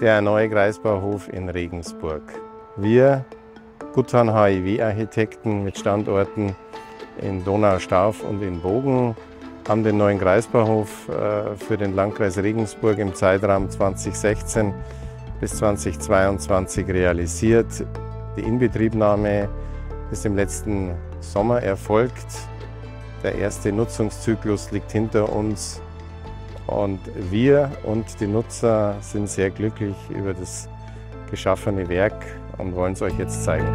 der neue Kreisbauhof in Regensburg. Wir, Gutthann HIW Architekten mit Standorten in Donaustauf und in Bogen, haben den neuen Kreisbauhof für den Landkreis Regensburg im Zeitraum 2016 bis 2022 realisiert. Die Inbetriebnahme ist im letzten Sommer erfolgt. Der erste Nutzungszyklus liegt hinter uns und wir und die Nutzer sind sehr glücklich über das geschaffene Werk und wollen es euch jetzt zeigen.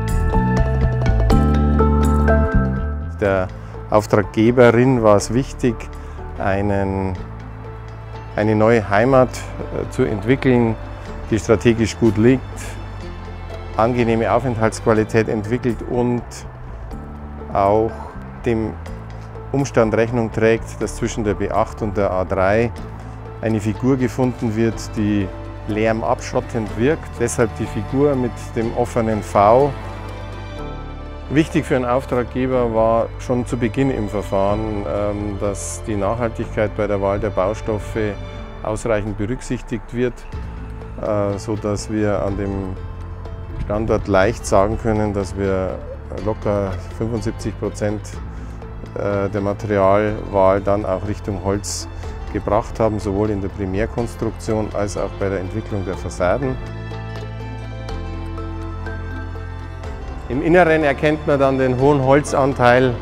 Der Auftraggeberin war es wichtig, eine neue Heimat zu entwickeln, die strategisch gut liegt, angenehme Aufenthaltsqualität entwickelt und auch dem Umstand Rechnung trägt, dass zwischen der B8 und der A3 eine Figur gefunden wird, die lärmabschottend wirkt. Deshalb die Figur mit dem offenen V. Wichtig für einen Auftraggeber war schon zu Beginn im Verfahren, dass die Nachhaltigkeit bei der Wahl der Baustoffe ausreichend berücksichtigt wird, sodass wir an dem Standort leicht sagen können, dass wir locker 75% der Materialwahl dann auch Richtung Holz gebracht haben, sowohl in der Primärkonstruktion als auch bei der Entwicklung der Fassaden. Im Inneren erkennt man dann den hohen Holzanteil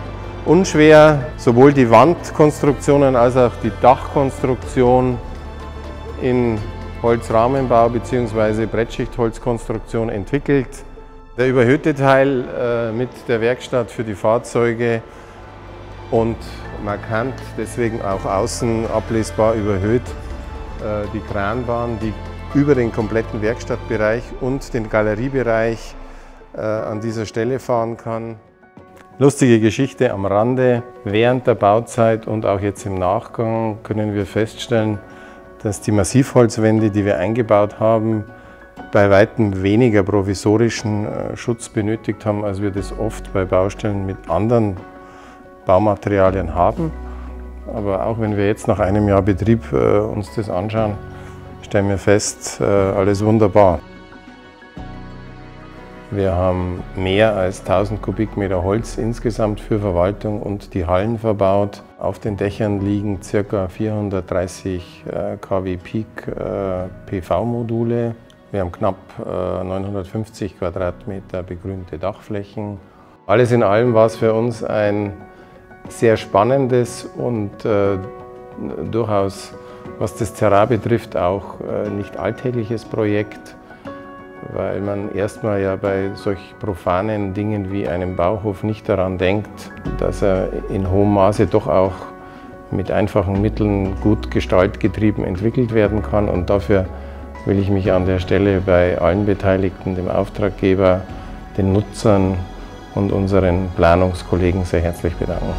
unschwer. Sowohl die Wandkonstruktionen als auch die Dachkonstruktion in Holzrahmenbau bzw. Brettschichtholzkonstruktion entwickelt. Der überhöhte Teil mit der Werkstatt für die Fahrzeuge und markant, deswegen auch außen ablesbar überhöht, die Kranbahn, die über den kompletten Werkstattbereich und den Galeriebereich an dieser Stelle fahren kann. Lustige Geschichte am Rande. Während der Bauzeit und auch jetzt im Nachgang können wir feststellen, dass die Massivholzwände, die wir eingebaut haben, bei weitem weniger provisorischen Schutz benötigt haben, als wir das oft bei Baustellen mit anderen Baumaterialien haben. Aber auch wenn wir jetzt nach einem Jahr Betrieb uns das anschauen, stellen wir fest, alles wunderbar. Wir haben mehr als 1000 Kubikmeter Holz insgesamt für Verwaltung und die Hallen verbaut. Auf den Dächern liegen ca. 430 kW Peak PV-Module. Wir haben knapp 950 Quadratmeter begrünte Dachflächen. Alles in allem war es für uns ein sehr spannendes und durchaus, was das ZERA betrifft, auch nicht alltägliches Projekt, weil man erstmal ja bei solch profanen Dingen wie einem Bauhof nicht daran denkt, dass er in hohem Maße doch auch mit einfachen Mitteln gut gestaltgetrieben entwickelt werden kann. Und dafür will ich mich an der Stelle bei allen Beteiligten, dem Auftraggeber, den Nutzern und unseren Planungskollegen sehr herzlich bedanken.